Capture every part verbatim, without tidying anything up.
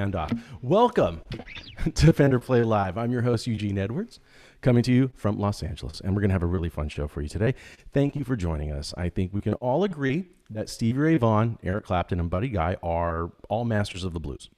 band off. Welcome to Fender Play Live. I'm your host, Eugene Edwards, coming to you from Los Angeles, and we're gonna have a really fun show for you today. Thank you for joining us. I think we can all agree that Stevie Ray Vaughan, Eric Clapton, and Buddy Guy are all masters of the blues.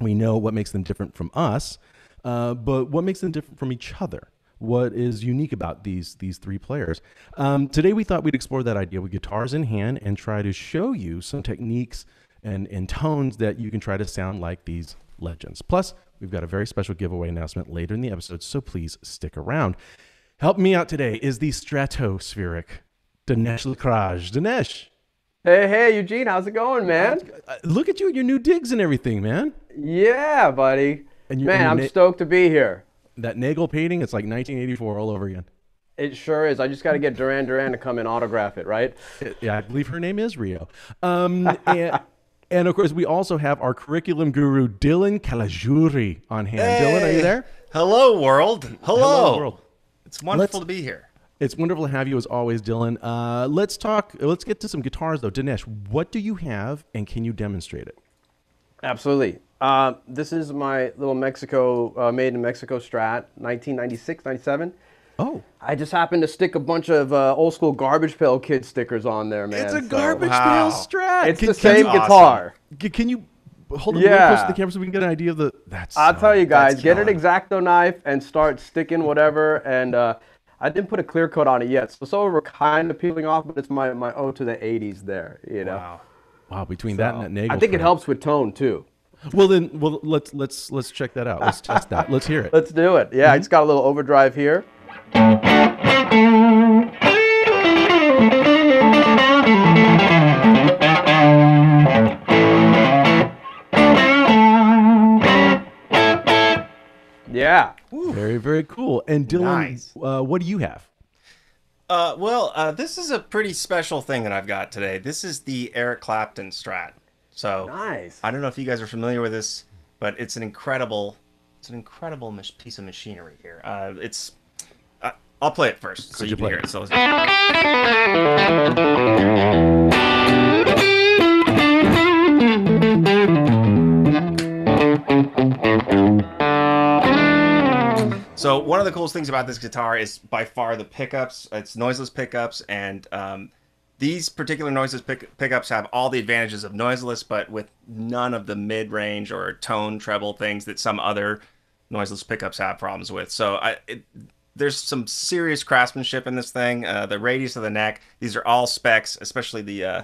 We know what makes them different from us, uh, but what makes them different from each other? What is unique about these these three players? Um, today we thought we'd explore that idea with guitars in hand and try to show you some techniques and, and tones that you can try to sound like these legends. Plus, we've got a very special giveaway announcement later in the episode, so please stick around. Help me out today is the stratospheric Dinesh Lekraj. Dinesh! Hey, hey, Eugene, how's it going, man? Look at you and your new digs and everything, man. Yeah, buddy. And you, man, and I'm stoked to be here. That Nagel painting, it's like nineteen eighty-four all over again. It sure is. I just got to get Duran Duran to come and autograph it, right? Yeah, I believe her name is Rio. Um, and, and, of course, we also have our curriculum guru, Dylan Kalajuri, on hand. Hey. Dylan, are you there? Hello, world. Hello. Hello, world. It's wonderful let's, to be here. It's wonderful to have you, as always, Dylan. Uh, let's talk. Let's get to some guitars, though. Dinesh, what do you have, and can you demonstrate it? Absolutely. Uh, this is my little Mexico, uh, made in Mexico Strat, nineteen ninety-six, ninety-seven. Oh. I just happened to stick a bunch of uh, old school Garbage Pail Kid stickers on there, man. It's a so, Garbage wow. Pail Strat. It's can, the same guitar. Awesome. Can you hold it yeah. close to the camera so we can get an idea of the... That's. I'll uh, tell you guys, get an X-Acto knife and start sticking whatever. And uh, I didn't put a clear coat on it yet. So, so we're kind of peeling off, but it's my, my ode to the eighties there, you know. Wow. Wow, between so, that and that Nagel. I think it helps with tone, too. Well then, well let's let's let's check that out. Let's test that. Let's hear it. Let's do it. Yeah, mm-hmm. I just got a little overdrive here. Yeah. Ooh. Very very cool. And Dylan, nice. uh, what do you have? Uh, well, uh, this is a pretty special thing that I've got today. This is the Eric Clapton Strat. So nice. I don't know if you guys are familiar with this, but it's an incredible, it's an incredible piece of machinery here. Uh, it's, uh, I'll play it first Could so you, you play can hear it. So So one of the coolest things about this guitar is by far the pickups. It's noiseless pickups and. Um, These particular noiseless pick pickups have all the advantages of noiseless, but with none of the mid-range or tone treble things that some other noiseless pickups have problems with. So I, it, there's some serious craftsmanship in this thing. Uh, the radius of the neck, these are all specs, especially the uh,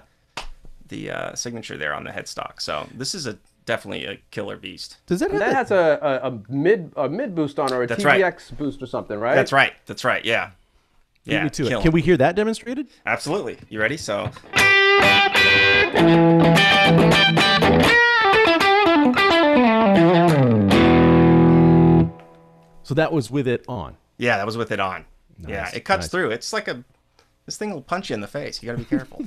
the uh, signature there on the headstock. So this is a definitely a killer beast. Does that have that has a, a, a mid a mid boost on or a That's T V X right. boost or something, right? That's right. That's right. Yeah. Yeah, to it. Can we hear that demonstrated? Absolutely. You ready? So. So that was with it on. Yeah, that was with it on. Nice, yeah, it cuts nice. through. It's like a, this thing will punch you in the face. You got to be careful.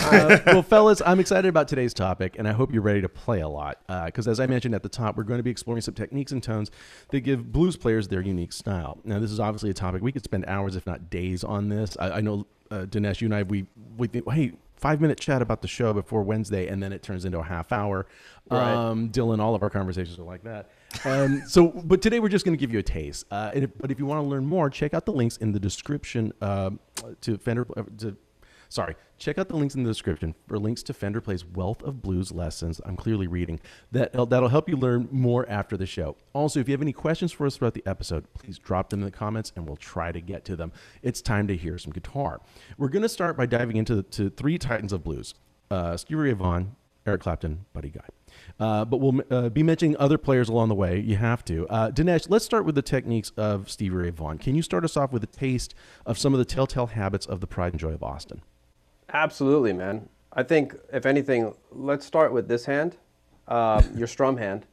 uh, well, fellas, I'm excited about today's topic, and I hope you're ready to play a lot. Because uh, as I mentioned at the top, we're going to be exploring some techniques and tones that give blues players their unique style. Now, this is obviously a topic we could spend hours, if not days, on this. I, I know, uh, Dinesh, you and I, we, we think, hey, five-minute chat about the show before Wednesday, and then it turns into a half hour. Right. Um, Dylan, all of our conversations are like that. Um, so, but today we're just going to give you a taste. Uh, and if, but if you want to learn more, check out the links in the description uh, to Fender. Uh, to, sorry, check out the links in the description for links to Fender Play's Wealth of Blues Lessons. I'm clearly reading that. That'll help you learn more after the show. Also, if you have any questions for us throughout the episode, please drop them in the comments, and we'll try to get to them. It's time to hear some guitar. We're going to start by diving into the, to three titans of blues: uh, Stevie Ray Vaughan, Eric Clapton, Buddy Guy. Uh, but we'll uh, be mentioning other players along the way. You have to. Uh, Dinesh, let's start with the techniques of Stevie Ray Vaughan. Can you start us off with a taste of some of the telltale habits of the pride and joy of Austin? Absolutely, man. I think, if anything, let's start with this hand, uh, your strum hand.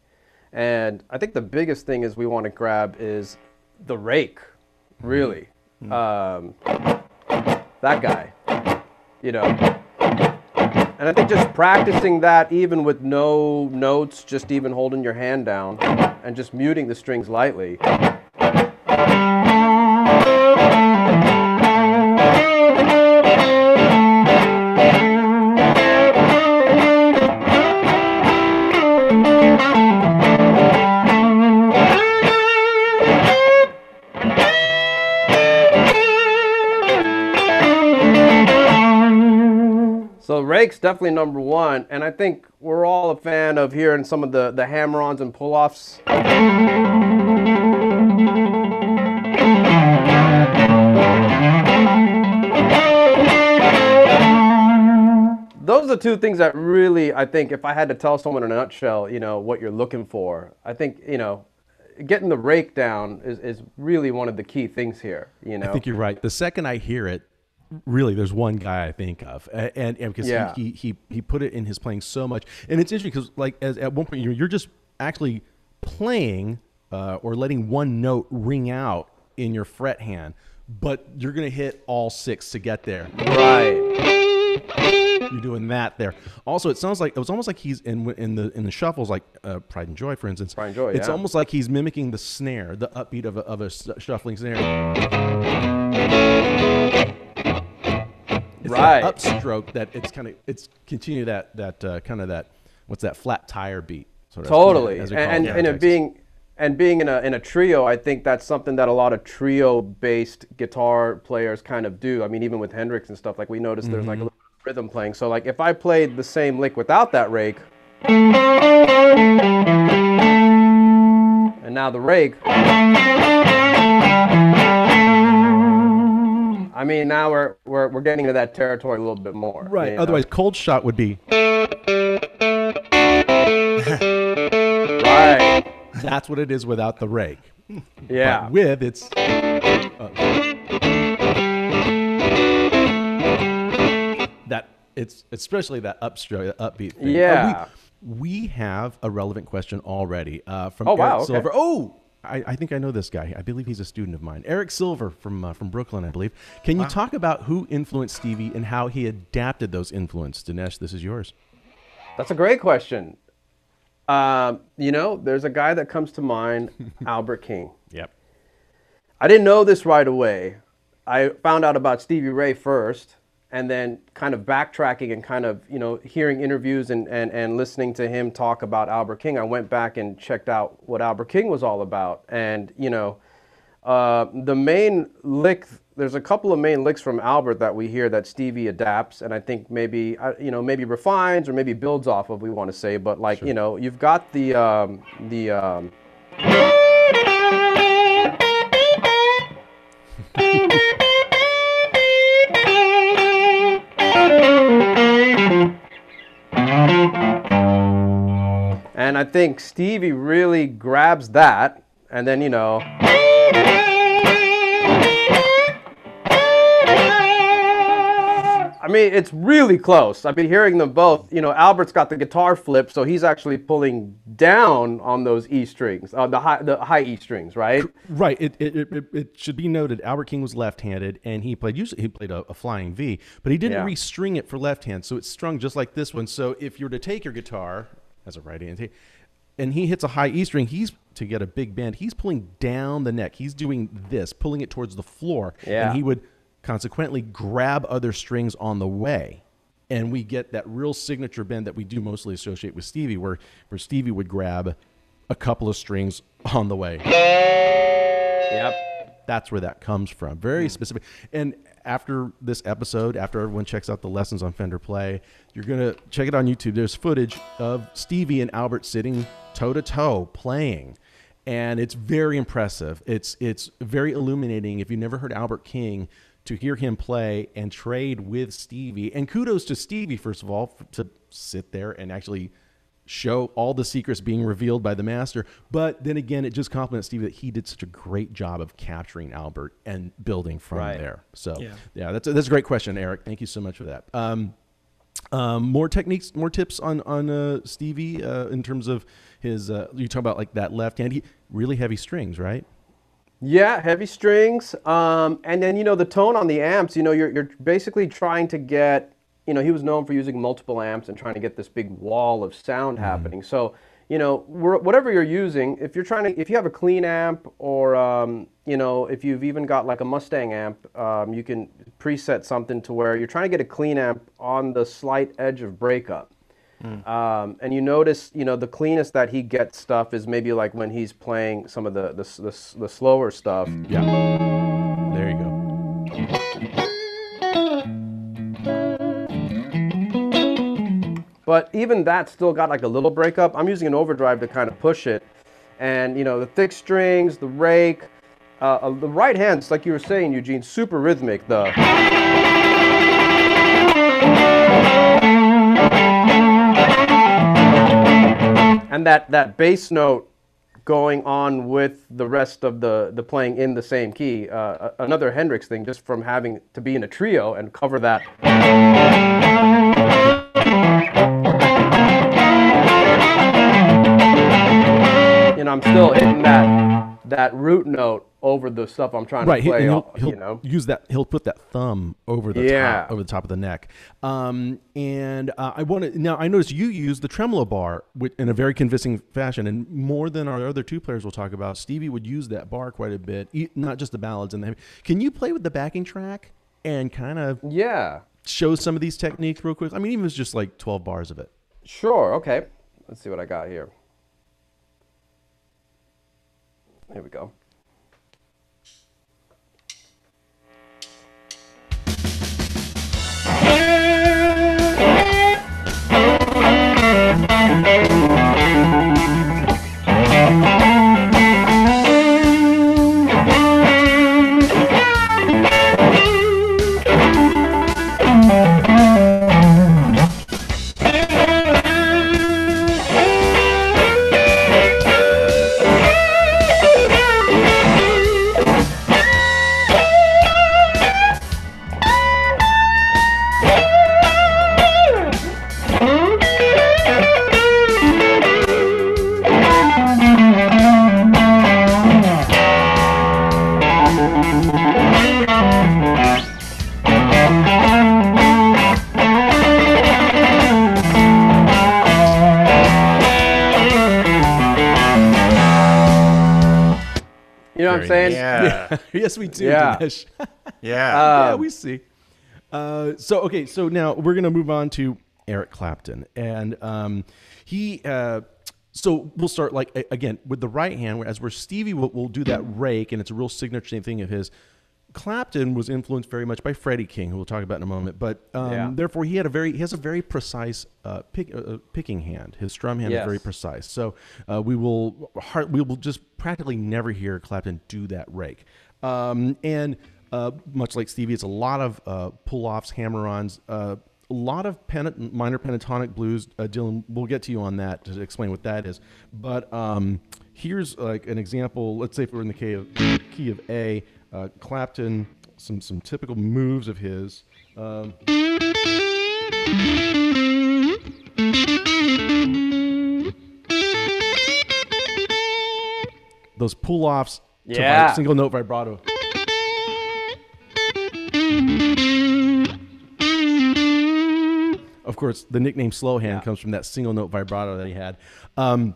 And I think the biggest thing is we want to grab is the rake, really. Mm-hmm. um, that guy, you know. And I think just practicing that even with no notes, just even holding your hand down and just muting the strings lightly. So Rake's definitely number one, and I think we're all a fan of hearing some of the, the hammer-ons and pull-offs. Those are the two things that really, I think, if I had to tell someone in a nutshell, you know, what you're looking for, I think, you know, getting the rake down is, is really one of the key things here, you know? I think you're right. The second I hear it, really, there's one guy I think of, and, and because yeah. he, he he put it in his playing so much, and it's interesting because like as at one point you're, you're just actually playing uh, or letting one note ring out in your fret hand, but you're gonna hit all six to get there. Right, you're doing that there. Also, it sounds like it was almost like he's in in the in the shuffles like uh, Pride and Joy, for instance. Pride and Joy. It's yeah. almost like he's mimicking the snare, the upbeat of a, of a shuffling snare. It's right. that upstroke that it's kind of it's continue that that uh, kind of that what's that flat tire beat sort of totally as we call and it, and, and it being and being in a in a trio, I think that's something that a lot of trio based guitar players kind of do. I mean, even with Hendrix and stuff, like we noticed there's mm-hmm. like a little rhythm playing. So like if I played the same lick without that rake and now the rake, I mean, now we're, we're, we're getting to that territory a little bit more. Right. You know? Otherwise, cold shot would be. Right. That's what it is without the rake. Yeah. But with, it's. Uh, that, it's especially that upstroke, that upbeat thing. Yeah. Uh, we, we have a relevant question already uh, from oh, Eric wow, Silver. Okay. Oh, I, I think I know this guy. I believe he's a student of mine. Eric Silver from uh, from Brooklyn, I believe. Can you wow. talk about who influenced Stevie and how he adapted those influences? Dinesh, this is yours. That's a great question. Um, you know, there's a guy that comes to mind, Albert King. Yep. I didn't know this right away. I found out about Stevie Ray first, and then kind of backtracking and kind of, you know, hearing interviews and, and, and listening to him talk about Albert King, I went back and checked out what Albert King was all about. And, you know, uh, the main lick, there's a couple of main licks from Albert that we hear that Stevie adapts and I think maybe, you know, maybe refines or maybe builds off of, we want to say, but like, sure. you know, you've got the, um, the, um... And I think Stevie really grabs that, and then, you know, I mean, it's really close. I've been hearing them both. You know, Albert's got the guitar flip, so he's actually pulling down on those E strings, uh, the high, the high E strings, right? Right. It, it it it should be noted. Albert King was left-handed, and he played usually he played a, a flying V, but he didn't yeah. restring it for left hand, so it's strung just like this one. So if you were to take your guitar as a right hand, and he hits a high E string, he's, to get a big bend, he's pulling down the neck. He's doing this, pulling it towards the floor. Yeah. And he would consequently grab other strings on the way. And we get that real signature bend that we do mostly associate with Stevie, where, where Stevie would grab a couple of strings on the way. Yep. That's where that comes from. Very specific. And after this episode, after everyone checks out the lessons on Fender Play, you're going to check it on YouTube. There's footage of Stevie and Albert sitting toe-to-toe playing, and it's very impressive. It's, it's very illuminating. If you've never heard Albert King, to hear him play and trade with Stevie. And kudos to Stevie, first of all, to sit there and actually show all the secrets being revealed by the master. But then again, it just compliments Stevie that he did such a great job of capturing Albert and building from right. there. So yeah, yeah that's, a, that's a great question, Eric. Thank you so much for that. Um, um, more techniques, more tips on, on uh, Stevie uh, in terms of his, uh, you talk about like that left hand, he, really heavy strings, right? Yeah, heavy strings. Um, and then, you know, the tone on the amps, you know, you're, you're basically trying to get, you know, he was known for using multiple amps and trying to get this big wall of sound happening. So, you know, whatever you're using, if you're trying to, if you have a clean amp or, um, you know, if you've even got like a Mustang amp, um, you can preset something to where you're trying to get a clean amp on the slight edge of breakup. Mm. Um, and you notice, you know, the cleanest that he gets stuff is maybe like when he's playing some of the the, the, the slower stuff. Yeah. There you go. But even that still got like a little breakup. I'm using an overdrive to kind of push it. And, you know, the thick strings, the rake, uh, the right hand's, like you were saying, Eugene, super rhythmic. The and that, that bass note going on with the rest of the, the playing in the same key. Uh, another Hendrix thing, just from having to be in a trio and cover that. You know, I'm still hitting that, that root note over the stuff I'm trying right, to play. He'll, he'll, you know, use that. He'll put that thumb over the yeah. top, over the top of the neck. Um, and uh, I want to now. I noticed you use the tremolo bar with, in a very convincing fashion, and more than our other two players we'll talk about. Stevie would use that bar quite a bit, not just the ballads and the heavy. Can you play with the backing track and kind of yeah show some of these techniques real quick? I mean, even if it's just like twelve bars of it. Sure. Okay. Let's see what I got here. Here we go. Saying? Yeah. yeah. Yes, we do. Yeah. Dinesh. yeah. Um, yeah. We see. Uh, so okay. So now we're gonna move on to Eric Clapton, and um, he. Uh, so we'll start like again with the right hand, whereas where Stevie will, will do that rake, and it's a real signature thing of his. Clapton was influenced very much by Freddie King, who we'll talk about in a moment, but um, yeah. therefore he had a very he has a very precise uh, pick, uh, picking hand. His strum hand yes. is very precise. So uh, we will hard, we will just practically never hear Clapton do that rake. Um, and uh, much like Stevie, it's a lot of uh, pull-offs, hammer-ons, uh, a lot of pen, minor pentatonic blues. Uh, Dylan, we'll get to you on that to explain what that is. But um, here's like an example. Let's say if we're in the key of, key of A. Uh, Clapton, some some typical moves of his. Um, those pull-offs yeah. to single note vibrato. Of course, the nickname Slow Hand yeah. comes from that single note vibrato that he had. Um,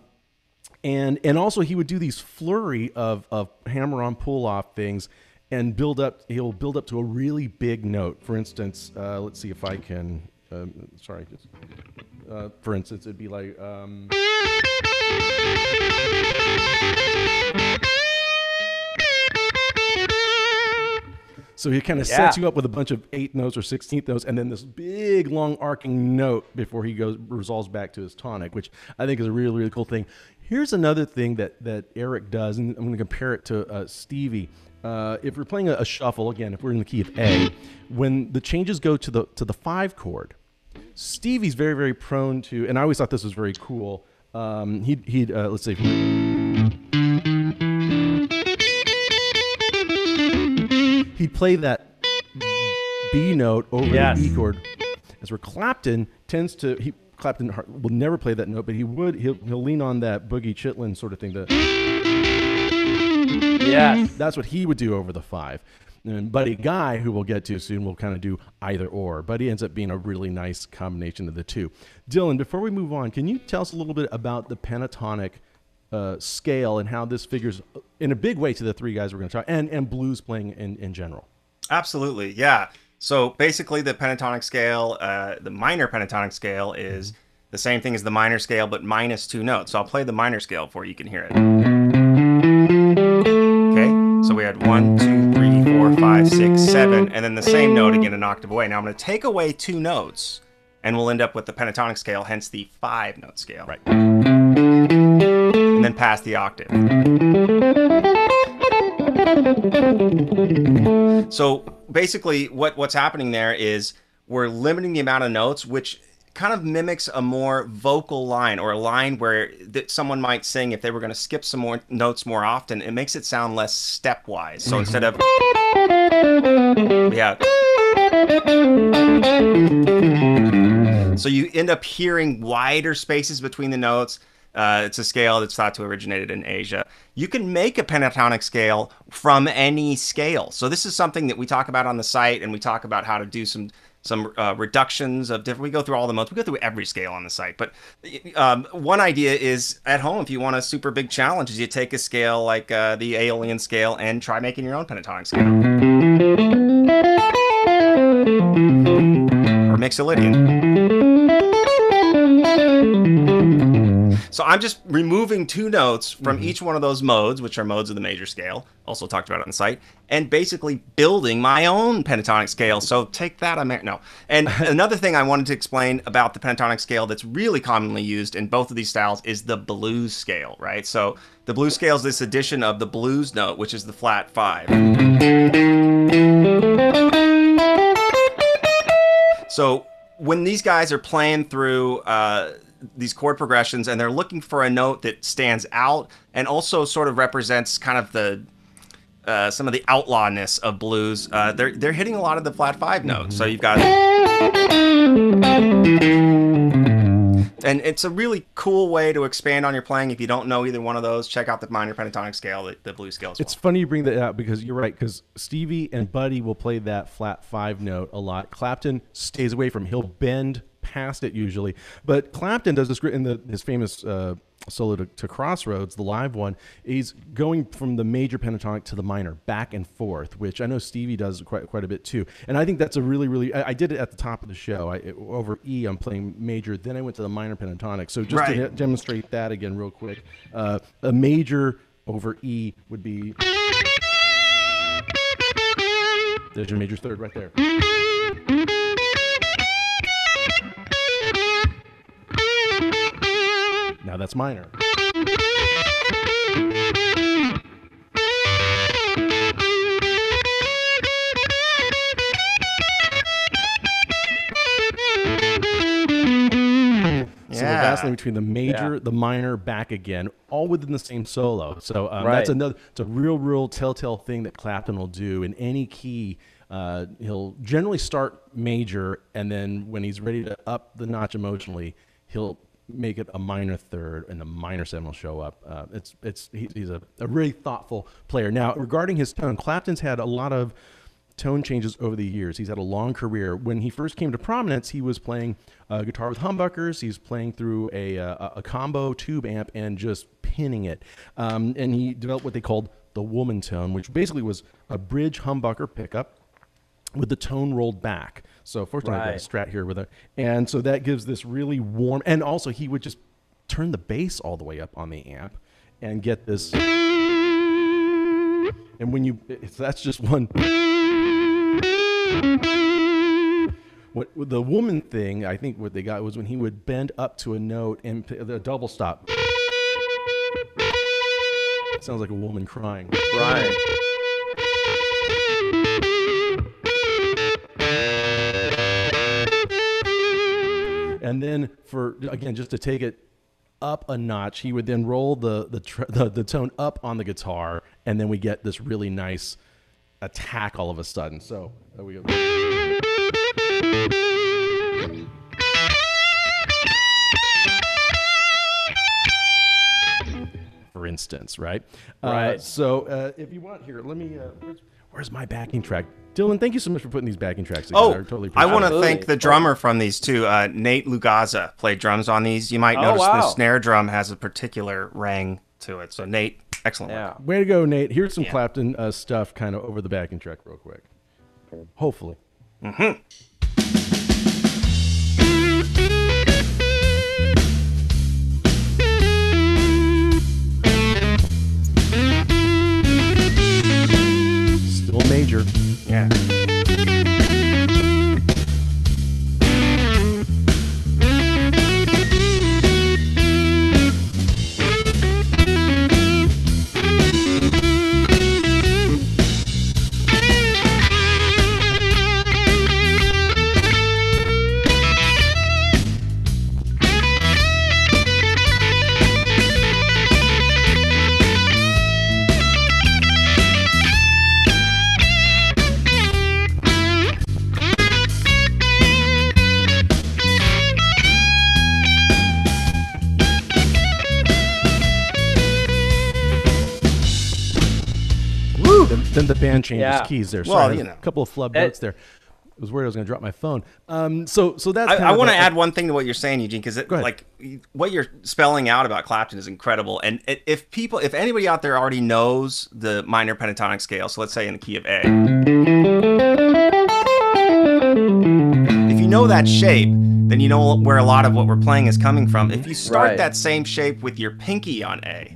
And and also he would do these flurry of, of hammer-on pull-off things and build up, he'll build up to a really big note. For instance, uh, let's see if I can, um, sorry, just, uh, for instance, it'd be like, um, so he kind of yeah. sets you up with a bunch of eighth notes or sixteenth notes, and then this big, long, arcing note before he goes resolves back to his tonic, which I think is a really, really cool thing. Here's another thing that, that Eric does, and I'm going to compare it to uh, Stevie. Uh, if we're playing a, a shuffle, again, if we're in the key of A, when the changes go to the to the five chord, Stevie's very, very prone to, and I always thought this was very cool. Um, he'd, he'd uh, let's say, he'd play that B note over yes. the E chord. That's where Clapton tends to, he, Clapton will never play that note, but he would. He'll, he'll lean on that Boogie Chitlin sort of thing. To yes, that's what he would do over the five. And Buddy Guy, who we'll get to soon, will kind of do either or, but he ends up being a really nice combination of the two. Dylan, before we move on, can you tell us a little bit about the pentatonic uh, scale and how this figures in a big way to the three guys we're going to talk and and blues playing in in general? Absolutely, yeah. So basically the pentatonic scale, uh, the minor pentatonic scale is the same thing as the minor scale, but minus two notes. So I'll play the minor scale for you can hear it. Okay, so we had one, two, three, four, five, six, seven, and then the same note again an octave away. Now I'm gonna take away two notes and we'll end up with the pentatonic scale, hence the five note scale. Right. And then past the octave. So basically what, what's happening there is we're limiting the amount of notes, which kind of mimics a more vocal line, or a line where that someone might sing if they were going to skip some more notes more often. It makes it sound less stepwise. So instead of we have, so you end up hearing wider spaces between the notes. Uh, it's a scale that's thought to have originated in Asia. You can make a pentatonic scale from any scale. So this is something that we talk about on the site, and we talk about how to do some some uh, reductions of different, we go through all the modes, we go through every scale on the site. But um, one idea is at home, if you want a super big challenge, is you take a scale like uh, the Aeolian scale and try making your own pentatonic scale. Or Mixolydian. So I'm just removing two notes from mm-hmm. each one of those modes, which are modes of the major scale, also talked about on the site, and basically building my own pentatonic scale. So take that, I mean, no. And another thing I wanted to explain about the pentatonic scale that's really commonly used in both of these styles is the blues scale, right? So the blues scale is this addition of the blues note, which is the flat five. So when these guys are playing through uh, these chord progressions, and they're looking for a note that stands out and also sort of represents kind of the uh, some of the outlawness of blues. Uh, they're they're hitting a lot of the flat five notes. So you've got, and it's a really cool way to expand on your playing. If you don't know either one of those, check out the minor pentatonic scale, the, the blues scale. As well. It's funny you bring that out because you're right. Because Stevie and Buddy will play that flat five note a lot. Clapton stays away from. He'll bend past it usually, but Clapton does this in the, his famous uh, solo to, to Crossroads, the live one. He's going from the major pentatonic to the minor, back and forth, which I know Stevie does quite quite a bit too. And I think that's a really really. I, I did it at the top of the show. I it, over E, I'm playing major, then I went to the minor pentatonic. So just right. to demonstrate that again, real quick, uh, a major over E would be. There's your major third right there. Now that's minor. Yeah. So the vacillating between the major, yeah. the minor, back again, all within the same solo. So um, right. that's another. It's a real, real telltale thing that Clapton will do in any key. Uh, he'll generally start major, and then when he's ready to up the notch emotionally, he'll make it a minor third, and the minor seven will show up. Uh, it's it's he, he's a, a really thoughtful player. Now, regarding his tone, Clapton's had a lot of tone changes over the years. He's had a long career. When he first came to prominence, he was playing uh, guitar with humbuckers. He's playing through a, a, a combo tube amp and just pinning it. Um, and he developed what they called the woman tone, which basically was a bridge humbucker pickup with the tone rolled back. So fortunately, right. I've got a Strat here with it. And so that gives this really warm, and also he would just turn the bass all the way up on the amp and get this. And when you, if that's just one. What the woman thing, I think what they got was when he would bend up to a note and a double stop. It sounds like a woman crying. Right. And then for, again, just to take it up a notch, he would then roll the the, tr the the tone up on the guitar, and then we get this really nice attack all of a sudden. So there we go. For instance, right? Right. Uh, so uh, if you want here, let me, uh, where's, where's my backing track? Dylan, thank you so much for putting these backing tracks together. Oh, I, totally I want to thank the drummer from these two. Uh, Nate Lugaza played drums on these. You might oh, notice wow. the snare drum has a particular rang to it. So Nate, excellent yeah. work. Way to go, Nate. Here's some yeah. Clapton uh, stuff kind of over the backing track real quick. Hopefully. Mm-hmm. Still major. Yeah. Then the band changes yeah. keys there. Sorry, well, you know, a couple of flub notes there. I was worried I was going to drop my phone. Um, so, so that's. I, I want to add one thing to what you're saying, Eugene, because like what you're spelling out about Clapton is incredible. And if people, if anybody out there already knows the minor pentatonic scale, so let's say in the key of A, if you know that shape, then you know where a lot of what we're playing is coming from. If you start right. that same shape with your pinky on A,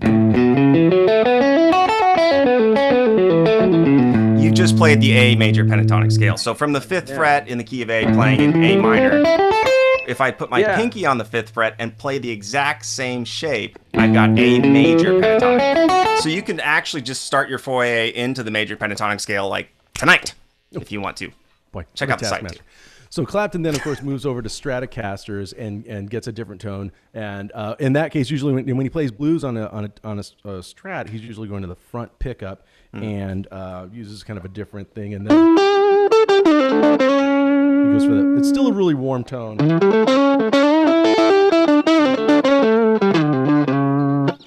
you just played the A major pentatonic scale. So from the fifth yeah. fret in the key of A playing in A minor, if I put my yeah. pinky on the fifth fret and play the exact same shape, I've got A major pentatonic. So you can actually just start your foray into the major pentatonic scale like tonight, if you want to. Boy, check out the site. Master. So Clapton then, of course, moves over to Stratocasters and and gets a different tone. And uh, in that case, usually when, when he plays blues on a on a on a, a Strat, he's usually going to the front pickup mm. and uh, uses kind of a different thing. And then he goes for that. It's still a really warm tone.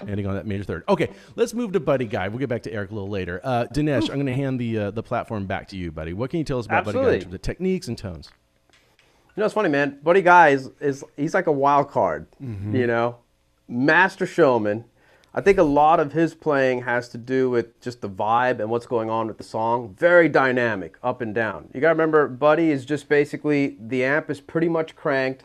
Ending on that major third. Okay, let's move to Buddy Guy. We'll get back to Eric a little later. Uh, Dinesh, Ooh. I'm going to hand the uh, the platform back to you, buddy. What can you tell us about Absolutely. Buddy Guy in terms of techniques and tones? You know, it's funny, man. Buddy Guy is, is he's like a wild card, mm-hmm. you know, master showman. I think a lot of his playing has to do with just the vibe and what's going on with the song. Very dynamic, up and down. You got to remember, Buddy is just basically, the amp is pretty much cranked,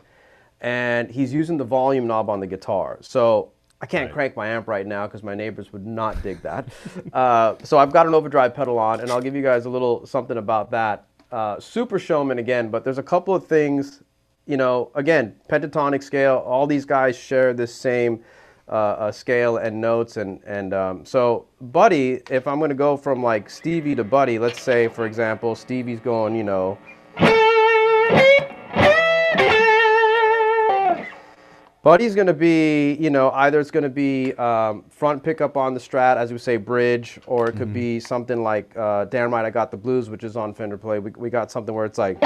and he's using the volume knob on the guitar. So I can't right. crank my amp right now because my neighbors would not dig that. uh, so I've got an overdrive pedal on, and I'll give you guys a little something about that. Uh, super showman again, but there's a couple of things, you know, again, pentatonic scale, all these guys share this same uh, uh, scale and notes, and, and um, so Buddy, if I'm going to go from like Stevie to Buddy, let's say, for example, Stevie's going, you know, Buddy's going to be, you know, either it's going to be um, front pickup on the Strat, as we say, bridge, or it could mm-hmm. be something like uh, Damn Right I Got the Blues, which is on Fender Play. We, we got something where it's like,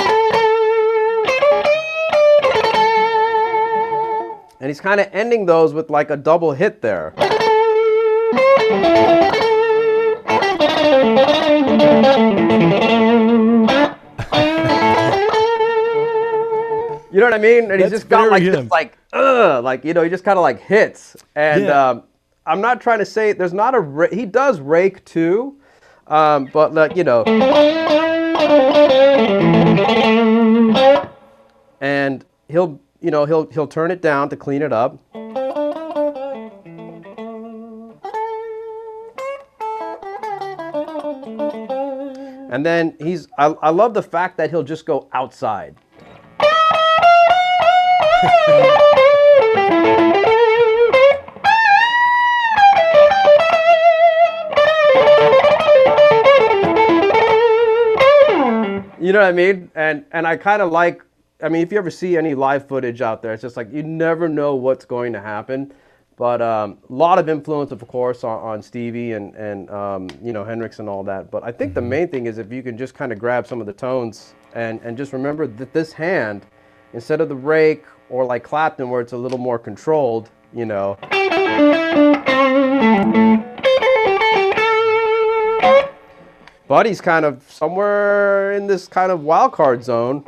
and he's kind of ending those with like a double hit there. You know what I mean? And That's he's just got like him. This like, uh, like, you know, he just kind of like hits. And yeah. um, I'm not trying to say, there's not a, ra he does rake too, um, but like, you know. And he'll, you know, he'll, he'll turn it down to clean it up. And then he's, I, I love the fact that he'll just go outside. You know what I mean? And and I kind of like, I mean, if you ever see any live footage out there, it's just like you never know what's going to happen. But a um, lot of influence, of course, on, on Stevie and, and um, you know, Hendrix and all that. But I think the main thing is if you can just kind of grab some of the tones and, and just remember that this hand, instead of the rake or like Clapton where it's a little more controlled, you know. Buddy's kind of somewhere in this kind of wild card zone.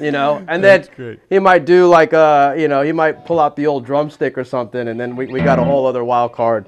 You know, and then he might do like a, you know, he might pull out the old drumstick or something, and then we, we got a whole other wild card.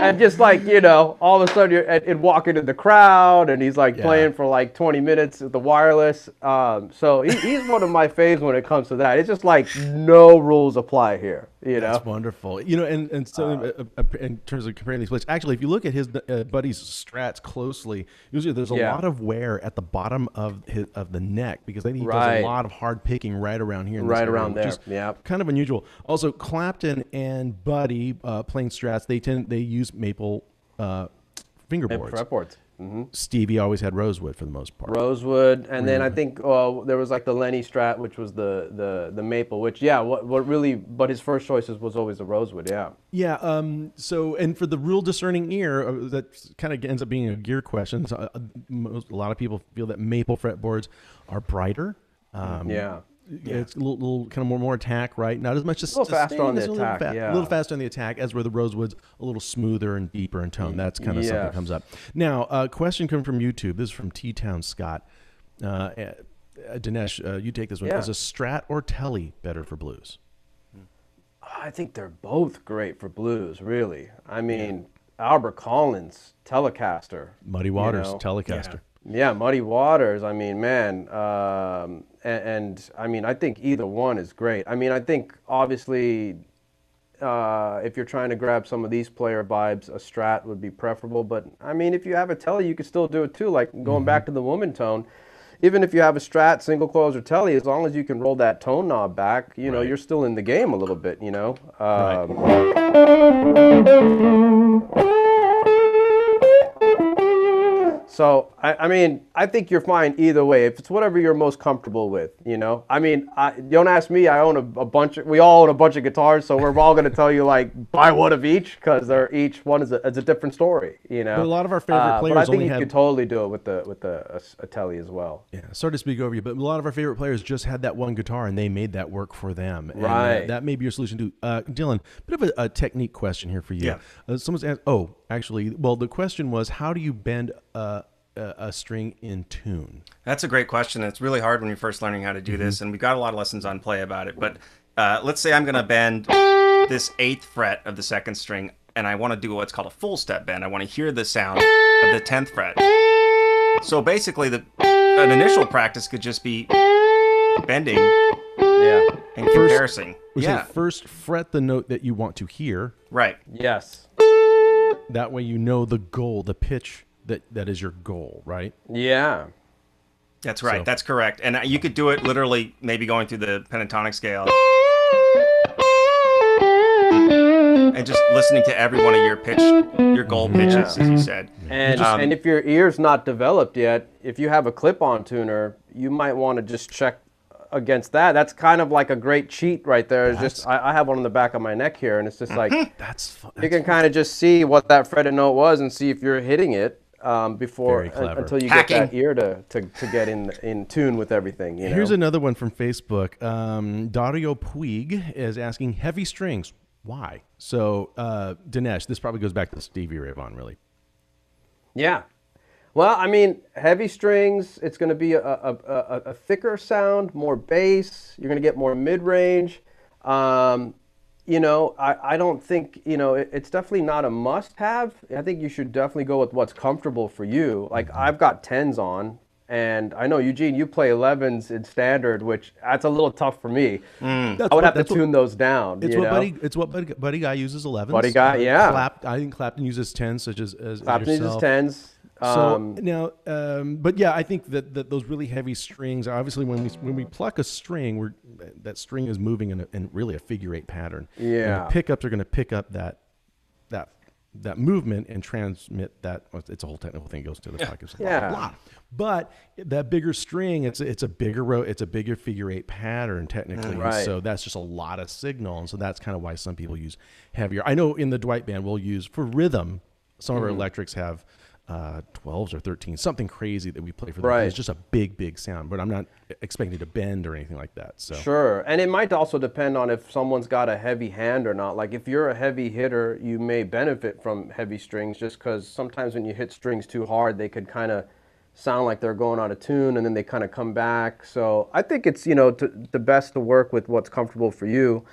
And just like, you know, all of a sudden you're and walking into the crowd, and he's like yeah. playing for like twenty minutes at the wireless. Um, so he, he's one of my faves when it comes to that. It's just like no rules apply here. You know, that's wonderful. You know, and and so uh, uh, in terms of comparing these plates, actually, if you look at his uh, buddy's Strats closely, usually there's a yeah. lot of wear at the bottom of his, of the neck, because I think he right. does a lot of hard picking right around here, in right this around area, there. Yeah, kind of unusual. Also, Clapton and Buddy uh, playing Strats, they tend they use maple uh, fingerboards, and fretboards. Mm-hmm. Stevie always had Rosewood for the most part. Rosewood, and really? then I think uh, there was like the Lenny Strat, which was the the the maple. Which yeah, what what really? But his first choice was always the Rosewood. Yeah. Yeah. Um. So and for the real discerning ear, uh, that kind of ends up being a gear question. So, uh, most, a lot of people feel that maple fretboards are brighter. Um, yeah. Yeah. It's a little, little kind of more more attack, right? Not as much as a little faster on the attack, a little, fa yeah. little faster on the attack, as where the Rosewood's a little smoother and deeper in tone. That's kind of yes. something that comes up. Now, a uh, question coming from YouTube. This is from T-Town Scott. Uh, uh, Dinesh, uh, you take this one. Yeah. Is a Strat or Tele better for blues? I think they're both great for blues, really. I mean, yeah. Albert Collins, Telecaster. Muddy Waters, you know? Telecaster. Yeah. Yeah, Muddy Waters. I mean, man, um, and, and I mean, I think either one is great. I mean, I think obviously, uh, if you're trying to grab some of these player vibes, a Strat would be preferable. But I mean, if you have a Tele, you could still do it too. Like going mm-hmm. back to the woman tone, even if you have a Strat, single coils, or Tele, as long as you can roll that tone knob back, you right. know, you're still in the game a little bit. You know. Um, right. So, I, I mean, I think you're fine either way. If it's whatever you're most comfortable with, you know? I mean, I, don't ask me. I own a, a bunch of, we all own a bunch of guitars, so we're all going to tell you, like, buy one of each, because they're each one is a, is a different story, you know? But a lot of our favorite uh, players only have... But I think you had... could totally do it with, the, with the, a, a Tele as well. Yeah, sorry to speak over you, but a lot of our favorite players just had that one guitar, and they made that work for them. And, right. Uh, that may be your solution, too. Uh, Dylan, bit of a, a technique question here for you. Yeah. Uh, someone's asked, oh, actually, well, the question was, how do you bend... Uh, a string in tune? That's a great question. It's really hard when you're first learning how to do mm-hmm. this, and we've got a lot of lessons on Play about it, but uh, let's say I'm going to bend this eighth fret of the second string, and I want to do what's called a full step bend. I want to hear the sound of the tenth fret. So basically, the, an initial practice could just be bending yeah. and first, comparing. Yeah. First fret the note that you want to hear. Right. Yes. That way you know the goal, the pitch, That, that is your goal, right? Yeah. That's right. So. That's correct. And you could do it literally maybe going through the pentatonic scale and just listening to every one of your pitch, your goal pitches, yeah. as you said. And, um, and if your ear's not developed yet, if you have a clip-on tuner, you might want to just check against that. That's kind of like a great cheat right there. It's just I, I have one on the back of my neck here, and it's just like that's fun. You can kind of just see what that fretted note was and see if you're hitting it um, before uh, until you Hacking. get that ear to, to, to get in in tune with everything. You know? Here's another one from Facebook. Um, Dario Puig is asking heavy strings. Why? So uh, Dinesh, this probably goes back to Stevie Ray Vaughan, really. Yeah. Well, I mean, heavy strings, it's going to be a, a, a, a thicker sound, more bass. You're going to get more mid-range. Um, you know, I, I don't think, you know, it, it's definitely not a must-have. I think you should definitely go with what's comfortable for you. Like, I've got tens on, and I know, Eugene, you play elevens in standard, which that's a little tough for me. Mm. I would have to tune what, those down. It's you what know? Buddy. It's what Buddy, Buddy Guy uses elevens. Buddy Guy, yeah. Clap, I think Clapton uses tens, such as, as Clapton as yourself. uses tens. So um, now, um, but yeah, I think that, that those really heavy strings, obviously when we, when we pluck a string, we're, that string is moving in, a, in really a figure eight pattern. Yeah. And the pickups are going to pick up that, that, that movement and transmit that. It's a whole technical thing. It goes to the pockets. Yeah. Yeah. But that bigger string, it's, it's a bigger row. It's a bigger figure eight pattern technically. Mm, right. So that's just a lot of signal. And so that's kind of why some people use heavier. I know in the Dwight band, we'll use for rhythm. Some mm-hmm. of our electrics have, Uh, twelves or thirteens, something crazy that we play for them. Right. It's just a big, big sound, but I'm not expecting to bend or anything like that. So sure, and it might also depend on if someone's got a heavy hand or not. Like if you're a heavy hitter, you may benefit from heavy strings just because sometimes when you hit strings too hard, they could kind of sound like they're going out of tune and then they kind of come back. So I think it's, you know, to, the best to work with what's comfortable for you.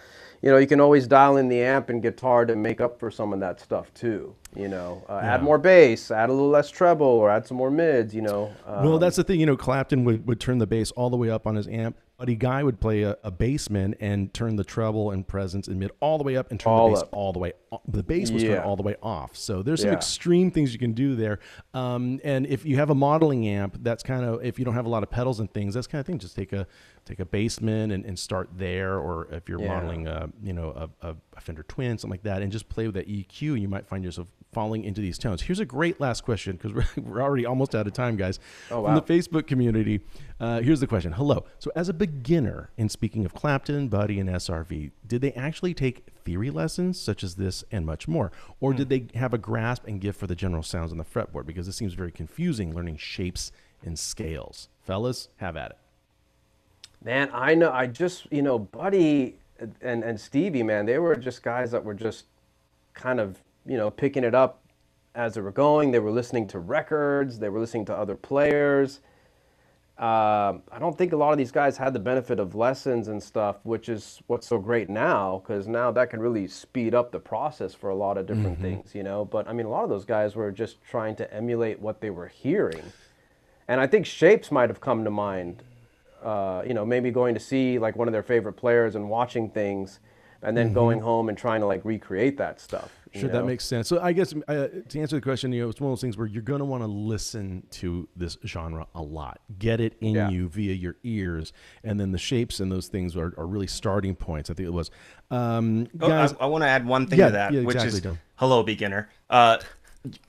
You know, you can always dial in the amp and guitar to make up for some of that stuff too. You know, uh, yeah. add more bass, add a little less treble, or add some more mids. You know, um, well that's the thing. You know, Clapton would would turn the bass all the way up on his amp. Buddy Guy would play a, a Bassman and turn the treble and presence and mid all the way up and turn all the bass up. all the way the bass was yeah. turned all the way off. So there's some yeah. extreme things you can do there. Um, and if you have a modeling amp, that's kind of, if you don't have a lot of pedals and things, that's kind of thing. Just take a take a Bassman and, and start there. Or if you're yeah. modeling, a, you know, a, a, a Fender Twin, something like that, and just play with that E Q, and you might find yourself falling into these tones. Here's a great last question, because we're, we're already almost out of time, guys. Oh, wow. From the Facebook community, uh, here's the question. Hello. So as a beginner, and speaking of Clapton, Buddy, and S R V, did they actually take theory lessons such as this and much more? Or did they have a grasp and give for the general sounds on the fretboard? Because this seems very confusing, learning shapes and scales. Fellas, have at it. Man, I know, I just, you know, Buddy and, and Stevie, man, they were just guys that were just kind of, you know, picking it up as they were going. They were listening to records. They were listening to other players. Uh, I don't think a lot of these guys had the benefit of lessons and stuff, which is what's so great now, because now that can really speed up the process for a lot of different mm-hmm. things, you know. But I mean, a lot of those guys were just trying to emulate what they were hearing. And I think shapes might have come to mind, uh, you know, maybe going to see like one of their favorite players and watching things, and then mm-hmm. going home and trying to like recreate that stuff. Sure, know? That makes sense. So I guess uh, to answer the question, you know, it's one of those things where you're going to want to listen to this genre a lot, get it in yeah. you via your ears, and then the shapes and those things are, are really starting points. I think it was. Um, guys, oh, I, I want to add one thing yeah, to that, yeah, exactly, which is Dom. Hello, beginner. Uh,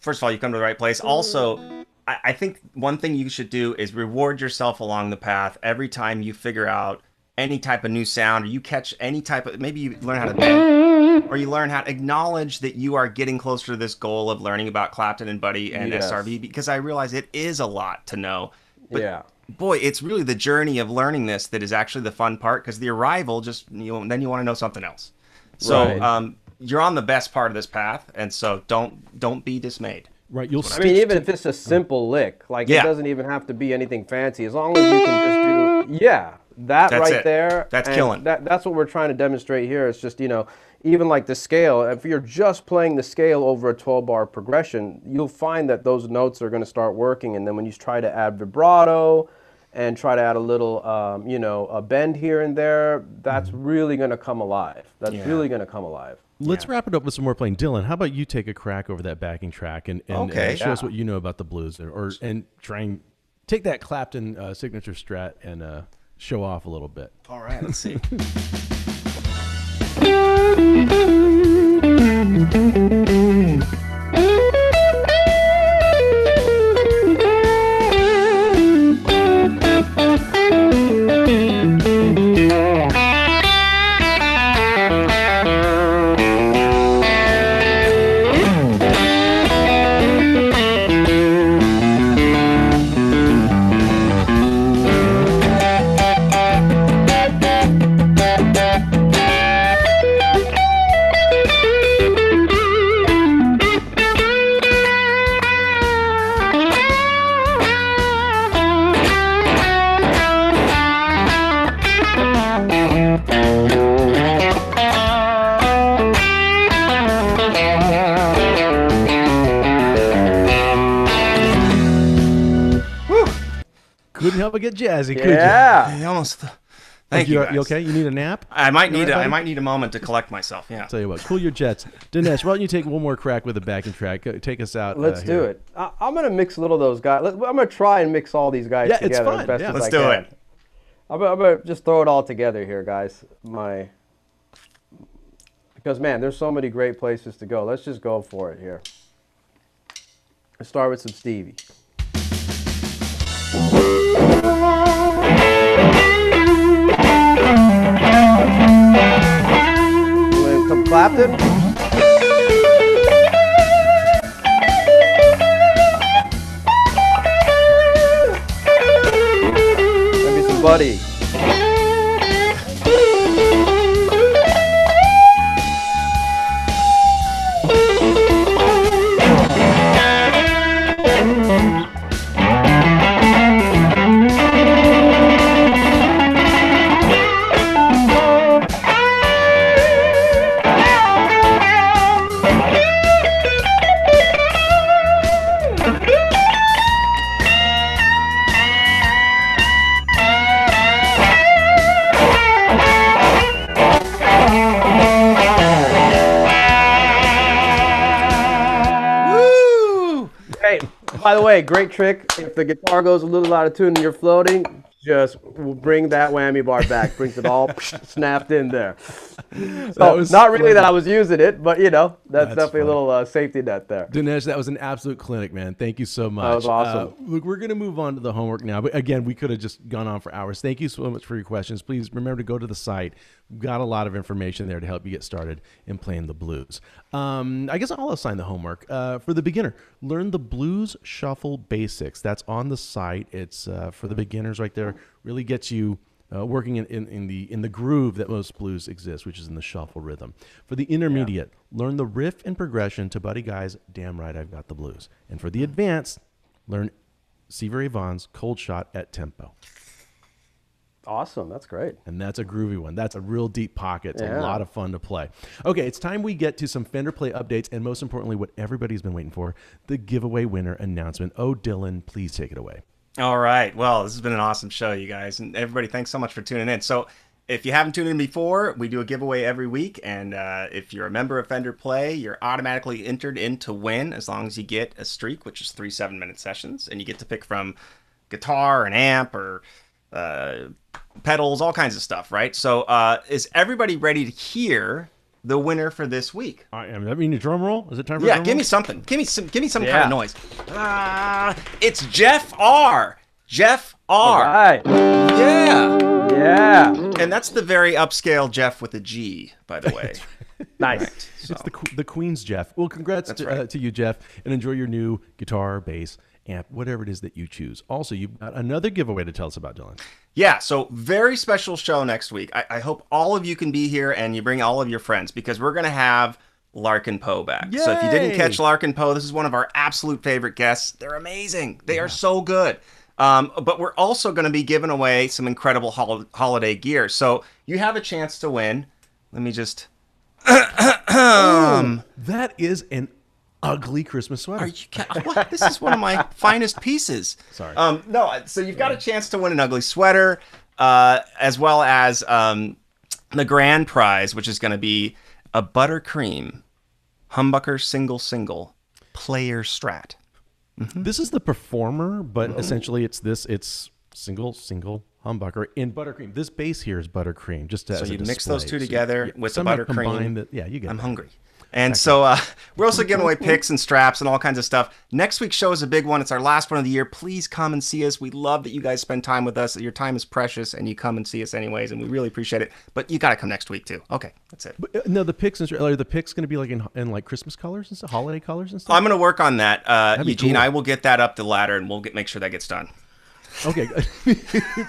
first of all, you come to the right place. Also, I, I think one thing you should do is reward yourself along the path every time you figure out any type of new sound, or you catch any type of, maybe you learn how to bend, or you learn how to acknowledge that you are getting closer to this goal of learning about Clapton and Buddy and yes. S R V, because I realize it is a lot to know. But yeah. boy, it's really the journey of learning this that is actually the fun part, because the arrival just, you know, then you want to know something else. So right. um, you're on the best part of this path, and so don't don't be dismayed. Right, you'll. I mean, even if it's a simple lick, like yeah. it doesn't even have to be anything fancy, as long as you can just do, yeah, that that's right it. There. That's killing. That, that's what we're trying to demonstrate here. It's just, you know, even like the scale, if you're just playing the scale over a twelve bar progression, you'll find that those notes are going to start working. And then when you try to add vibrato and try to add a little, um, you know, a bend here and there, that's mm-hmm. really going to come alive. That's yeah. really going to come alive. Let's yeah. wrap it up with some more playing. Dylan, how about you take a crack over that backing track and, and, okay. and show yeah. us what you know about the blues, or, or and try and take that Clapton uh, signature Strat and uh, show off a little bit. All right, let's see. Get jazzy, could yeah. you? Yeah, almost. Thank you. You, you okay? You need a nap? I might need. Right, a, I might need a moment to collect myself. Yeah. I'll tell you what, cool your jets, Dinesh. Why don't you take one more crack with a backing track? Take us out. Let's uh, do it. I, I'm gonna mix a little of those guys. Let, I'm gonna try and mix all these guys yeah, together. It's fun. As best yeah, as let's I do can. It. I'm, I'm gonna just throw it all together here, guys. My, because man, there's so many great places to go. Let's just go for it here. Let's start with some Stevie. Some Clapton. Maybe some Buddy. By the way, great trick. If the guitar goes a little out of tune and you're floating, just bring that whammy bar back. Brings it all snapped in there. So that was not really funny that I was using it, but, you know, that's, that's definitely funny. a little uh, safety net there. Dinesh, that was an absolute clinic, man. Thank you so much. That was awesome. Uh, look, we're going to move on to the homework now. But, again, we could have just gone on for hours. Thank you so much for your questions. Please remember to go to the site. We've got a lot of information there to help you get started in playing the blues. Um, I guess I'll assign the homework. Uh, for the beginner, learn the blues shuffle basics. That's on the site. It's uh, for the beginners right there. Really gets you Uh, working in, in, in the in the groove that most blues exist, which is in the shuffle rhythm. For the intermediate, yeah. learn the riff and progression to Buddy Guy's Damn Right I've Got the Blues. And for the advanced, learn Stevie Ray Vaughan's Cold Shot at Tempo. Awesome. That's great. And that's a groovy one. That's a real deep pocket. It's yeah. a lot of fun to play. Okay, it's time we get to some Fender Play updates, and most importantly, what everybody's been waiting for, the giveaway winner announcement. Oh, Dylan, please take it away. All right. Well, this has been an awesome show, you guys. And everybody, thanks so much for tuning in. So if you haven't tuned in before, we do a giveaway every week. And uh, if you're a member of Fender Play, you're automatically entered in to win as long as you get a streak, which is three seven-minute sessions. And you get to pick from guitar, an amp, or uh, pedals, all kinds of stuff, right? So uh, is everybody ready to hear the winner for this week? I am. Does that mean a drum roll? Is it time for yeah, a drum roll? Yeah, give me something. Give me some. Give me some yeah. kind of noise. Uh, it's Jeff R. Jeff R. All right. Yeah. Yeah. And that's the very upscale Jeff with a G, by the way. Nice. Right, so. It's the the Queen's Jeff. Well, congrats to, right. uh, to you, Jeff, and enjoy your new guitar, bass, amp, whatever it is that you choose. Also, you've got another giveaway to tell us about, Dylan. Yeah, so very special show next week. I, I hope all of you can be here and you bring all of your friends, because we're going to have Larkin Poe back. Yay! So if you didn't catch Larkin Poe, this is one of our absolute favorite guests. They're amazing. They yeah. are so good. Um, but we're also going to be giving away some incredible hol holiday gear. So you have a chance to win. Let me just... Ooh, that is an ugly Christmas sweater. Are you what? This is one of my finest pieces. Sorry. Um, no, so you've got a chance to win an ugly sweater, uh, as well as um, the grand prize, which is going to be a buttercream humbucker single single player Strat. Mm-hmm. This is the performer, but mm-hmm. essentially it's this. It's single single humbucker in buttercream. This bass here is buttercream. Just to, so you mix display. those two together so, yeah, with the buttercream. The, yeah, you get. I'm that. hungry. And okay. so uh, we're also giving away picks and straps and all kinds of stuff. Next week's show is a big one. It's our last one of the year. Please come and see us. We love that you guys spend time with us. Your time is precious, and you come and see us anyways, and we really appreciate it. But you got to come next week too. Okay, that's it. But, uh, no, the picks and are the picks going to be like in, in like Christmas colors and stuff, holiday colors and stuff. I'm going to work on that, uh, Eugene. Cool. I will get that up the ladder, and we'll get make sure that gets done. Okay,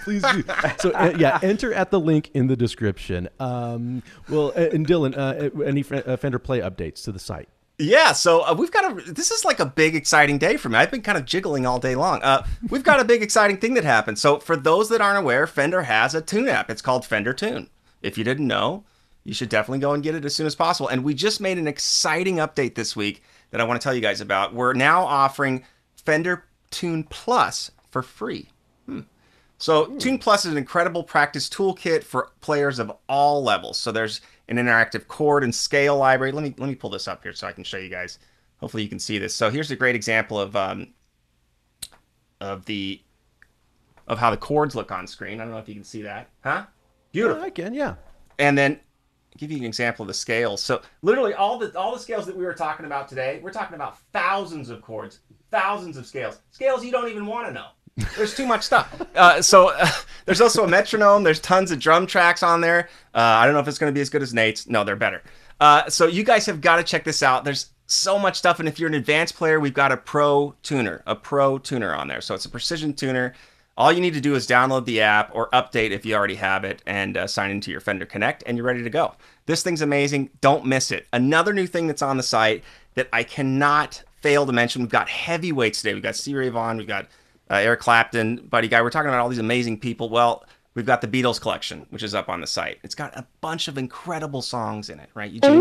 please do. So uh, yeah, enter at the link in the description. Um, well, and Dylan, uh, any Fender Play updates to the site? Yeah, so uh, we've got a. This is like a big, exciting day for me. I've been kind of jiggling all day long. Uh, we've got a big, exciting thing that happened. So for those that aren't aware, Fender has a tune app. It's called Fender Tune. If you didn't know, you should definitely go and get it as soon as possible. And we just made an exciting update this week that I want to tell you guys about. We're now offering Fender Tune Plus for free. Hmm. So Ooh. Tune Plus is an incredible practice toolkit for players of all levels. So there's an interactive chord and scale library. Let me let me pull this up here so I can show you guys. Hopefully you can see this. So here's a great example of um, of the of how the chords look on screen. I don't know if you can see that, huh? Beautiful. Yeah, I can, yeah. And then I'll give you an example of the scales. So literally all the all the scales that we were talking about today, we're talking about thousands of chords, thousands of scales, scales you don't even want to know. There's too much stuff. Uh, so uh, there's also a metronome. There's tons of drum tracks on there. Uh, I don't know if it's going to be as good as Nate's. No, they're better. Uh, so you guys have got to check this out. There's so much stuff. And if you're an advanced player, we've got a pro tuner, a pro tuner on there. So it's a precision tuner. All you need to do is download the app or update if you already have it and uh, sign into your Fender Connect, and you're ready to go. This thing's amazing. Don't miss it. Another new thing that's on the site that I cannot fail to mention. We've got heavyweights today. We've got Stevie Ray Vaughan. We've got Uh, Eric Clapton, Buddy Guy. We're talking about all these amazing people. Well, we've got the Beatles collection, which is up on the site. It's got a bunch of incredible songs in it, right, Eugene?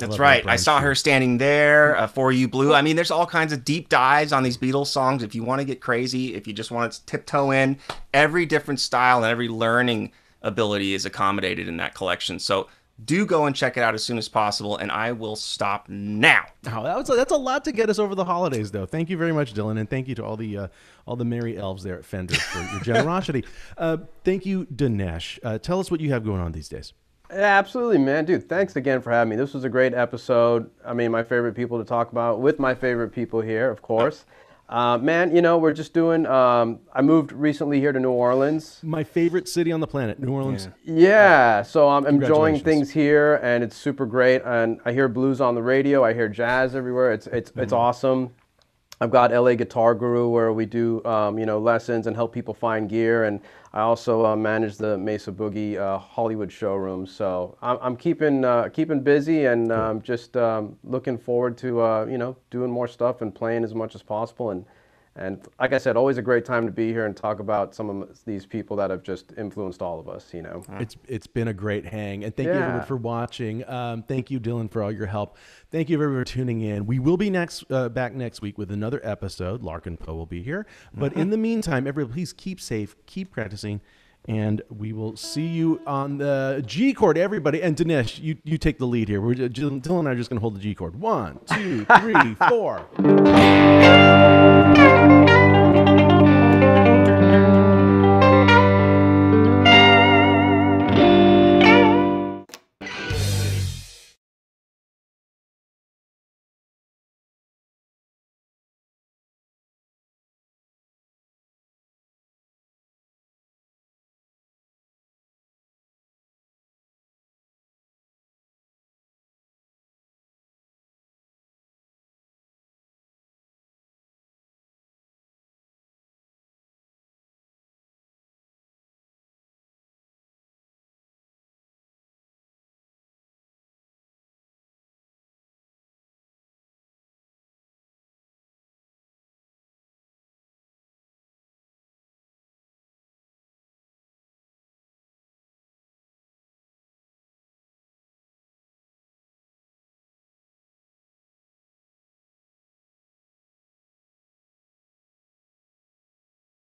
That's right. I saw her standing there, uh, For You Blue. I mean, there's all kinds of deep dives on these Beatles songs. If you want to get crazy, if you just want to tiptoe in, every different style and every learning ability is accommodated in that collection. So do go and check it out as soon as possible, and I will stop now. Oh, that was a, that's a lot to get us over the holidays, though. Thank you very much, Dylan, and thank you to all the uh, all the merry elves there at Fender for your generosity. Uh, thank you, Dinesh. Uh, tell us what you have going on these days. Absolutely, man. Dude, thanks again for having me. This was a great episode. I mean, my favorite people to talk about with my favorite people here, of course. Uh, man, you know, we're just doing, um, I moved recently here to New Orleans. My favorite city on the planet, New Orleans. Yeah, yeah. So I'm enjoying things here, and it's super great. And I hear blues on the radio. I hear jazz everywhere. It's, it's, mm-hmm. it's awesome. I've got L A Guitar Guru, where we do, um, you know, lessons and help people find gear. And I also uh, manage the Mesa Boogie uh, Hollywood showroom. So I'm, I'm keeping uh, keeping busy, and um, just um, looking forward to, uh, you know, doing more stuff and playing as much as possible. And, and like I said, always a great time to be here and talk about some of these people that have just influenced all of us, you know. It's, it's been a great hang. And thank yeah. you, everyone, for watching. Um, thank you, Dylan, for all your help. Thank you, everyone, for tuning in. We will be next uh, back next week with another episode. Larkin Poe will be here. But mm-hmm. in the meantime, everyone, please keep safe, keep practicing, and we will see you on the G chord, everybody. And Dinesh, you, you take the lead here. We're, Dylan and I are just going to hold the G chord. One, two, three, four.